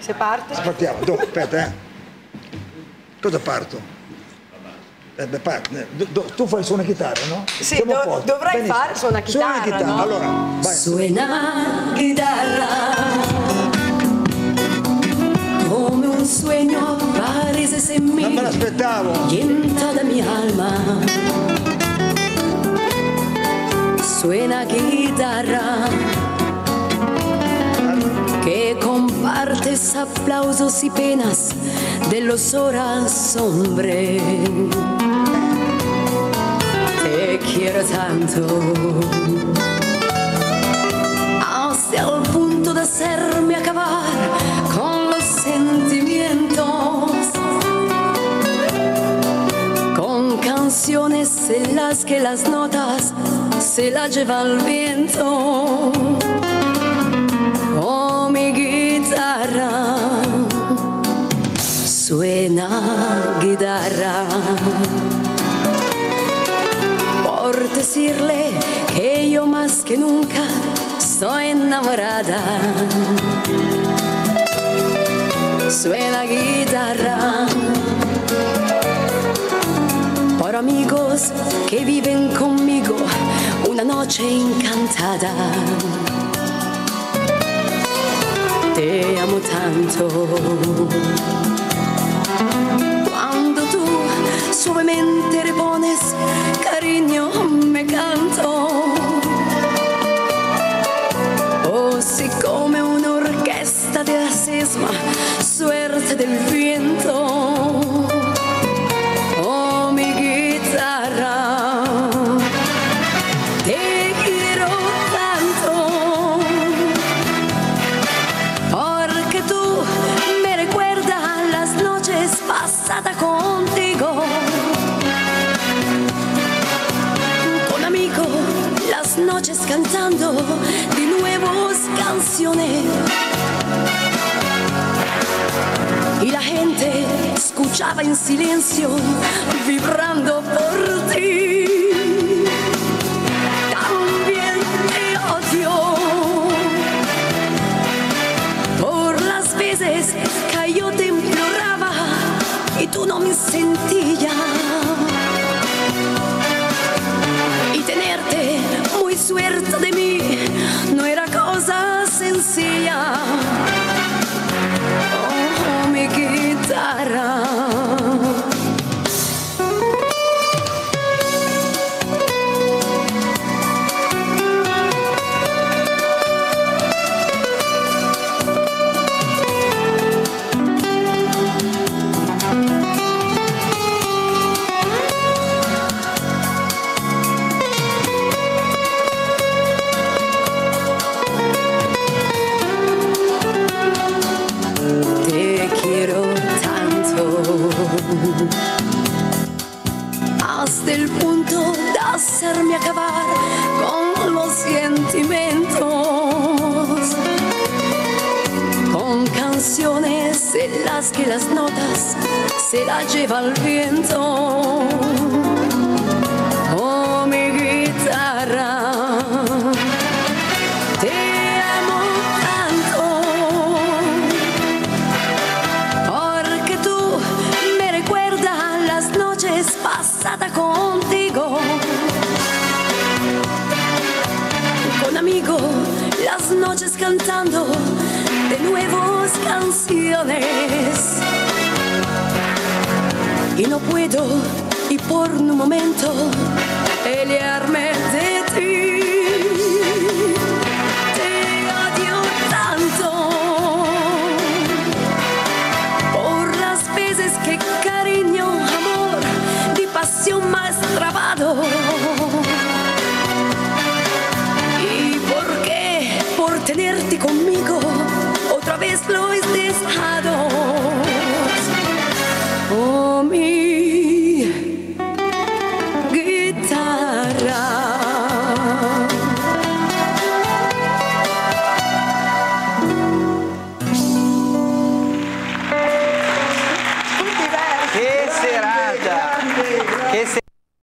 Se parte? Partiamo, aspetta, Cosa parto? Tu fai suona chitarra, no? Sì, dovrai benissimo. Fare suona chitarra, no? Allora, vai. Suena chitarra come un sueño parece en mí. Non me l'aspettavo. Y en toda mi alma suena chitarra que compartes aplausos y penas de los horas, hombre. Te quiero tanto hasta el punto de hacerme acabar con los sentimientos, con canciones en las que las notas se las lleva el viento. Suena guitarra por decirle que yo más que nunca estoy enamorada. Suena guitarra por amigos que viven conmigo una noche encantada. Te amo tanto. Cuando tú suavemente le pones cariño, me canto. Oh, si come una orquesta de la sisma, suerte del viento. Oh, mi guitarra, te quiero tanto, porque tú me recuerdas las noches pasadas contigo, con amigos, las noches cantando de nuevas canciones y la gente escuchaba en silencio vibrando por ti. También te odio por las veces que yo te imploraba y tú no me sentías, y tenerte muy suerte de mí no era cosa sencilla. Oh, mi guitarra. Hasta el punto de hacerme acabar con los sentimientos, con canciones en las que las notas se las lleva el viento. Oh, mi guitarra, te amo tanto, porque tú me recuerdas las noches pasadas contigo, con amigos, las noches cantando de nuevas canciones. Y no puedo, y por un momento, pelearme de ti.